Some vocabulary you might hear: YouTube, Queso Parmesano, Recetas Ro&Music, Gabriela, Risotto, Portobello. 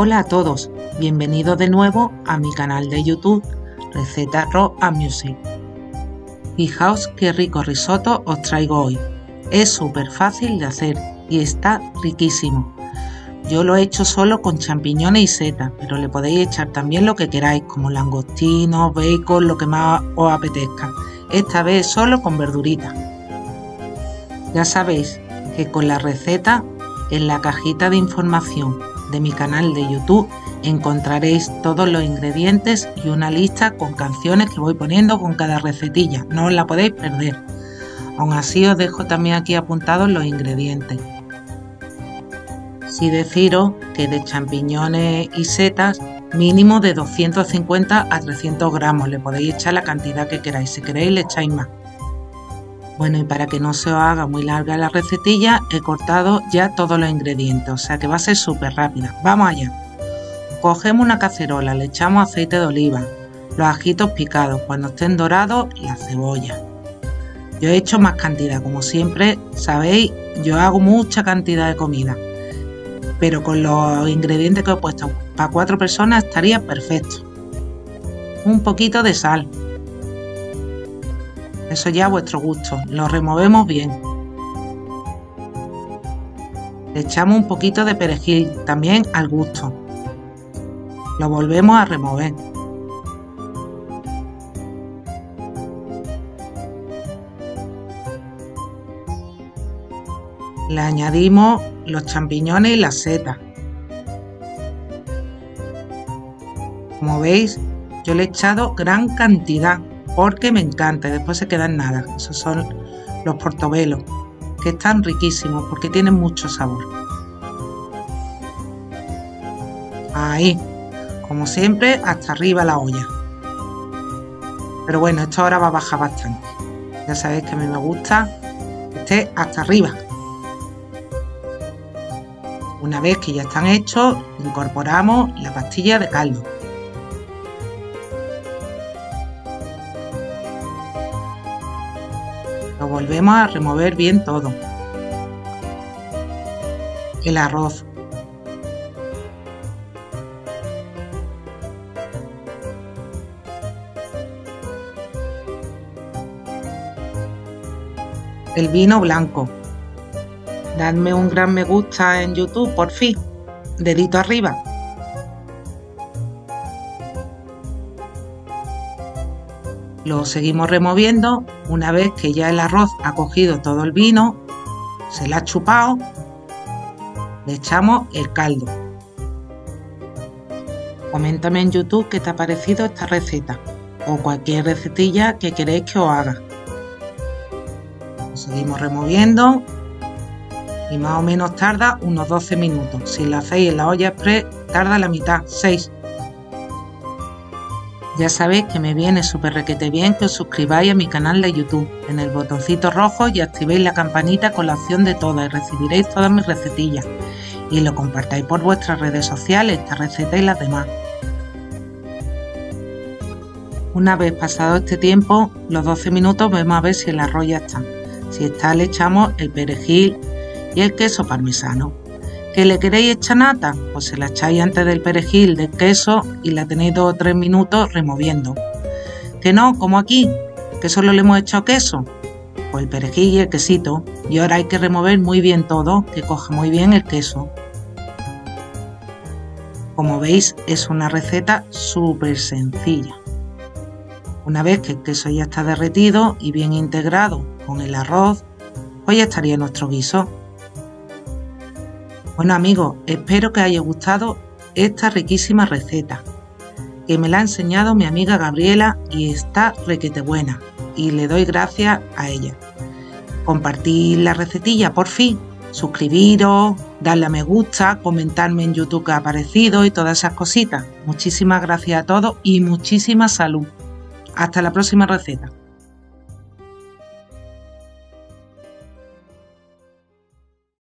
Hola a todos, bienvenidos de nuevo a mi canal de YouTube, Recetas Ro&Music. Fijaos qué rico risotto os traigo hoy. Es súper fácil de hacer y está riquísimo. Yo lo he hecho solo con champiñones y setas, pero le podéis echar también lo que queráis, como langostinos, bacon, lo que más os apetezca. Esta vez solo con verduritas. Ya sabéis que con la receta, en la cajita de información de mi canal de YouTube, encontraréis todos los ingredientes y una lista con canciones que voy poniendo con cada recetilla. No os la podéis perder. Aún así os dejo también aquí apuntados los ingredientes. Y deciros que de champiñones y setas, mínimo de 250 a 300 gramos, le podéis echar la cantidad que queráis, si queréis le echáis más. Bueno, y para que no se os haga muy larga la recetilla, he cortado ya todos los ingredientes, o sea que va a ser súper rápida. Vamos allá. Cogemos una cacerola, le echamos aceite de oliva, los ajitos picados, cuando estén dorados, la cebolla. Yo he hecho más cantidad, como siempre sabéis, yo hago mucha cantidad de comida, pero con los ingredientes que he puesto para 4 personas estaría perfecto. Un poquito de sal, eso ya a vuestro gusto. Lo removemos bien. Le echamos un poquito de perejil, también al gusto. Lo volvemos a remover. Le añadimos los champiñones y las setas. Como veis, yo le he echado gran cantidad porque me encanta y después se queda en nada. Esos son los portobello, que están riquísimos porque tienen mucho sabor. Ahí, como siempre, hasta arriba la olla. Pero bueno, esto ahora va a bajar bastante. Ya sabéis que a mí me gusta que esté hasta arriba. Una vez que ya están hechos, incorporamos la pastilla de caldo. Lo volvemos a remover bien todo. El arroz. El vino blanco. Dadme un gran me gusta en YouTube, por fin. Dedito arriba. Lo seguimos removiendo. Una vez que ya el arroz ha cogido todo el vino, se lo ha chupado, le echamos el caldo. Coméntame en YouTube qué te ha parecido esta receta o cualquier recetilla que queréis que os haga. Lo seguimos removiendo. Y más o menos tarda unos 12 minutos. Si lo hacéis en la olla express, tarda la mitad, 6. Ya sabéis que me viene súper requete bien que os suscribáis a mi canal de YouTube en el botoncito rojo y activéis la campanita con la opción de todas y recibiréis todas mis recetillas. Y lo compartáis por vuestras redes sociales, esta receta y las demás. Una vez pasado este tiempo, los 12 minutos, vemos a ver si el arroz ya está. Si está, le echamos el perejil y el queso parmesano. ¿Que le queréis echar nata? Pues se la echáis antes del perejil, del queso, y la tenéis 2 o 3 minutos removiendo. ¿Que no? Como aquí, que solo le hemos echado queso, pues el perejil y el quesito. Y ahora hay que remover muy bien todo, que coja muy bien el queso. Como veis, es una receta súper sencilla. Una vez que el queso ya está derretido y bien integrado con el arroz, pues ya estaría nuestro guiso. Bueno amigos, espero que os haya gustado esta riquísima receta, que me la ha enseñado mi amiga Gabriela y está requete buena, y le doy gracias a ella. Compartid la recetilla por fin, suscribiros, darle a me gusta, comentarme en YouTube que ha aparecido y todas esas cositas. Muchísimas gracias a todos y muchísima salud. Hasta la próxima receta.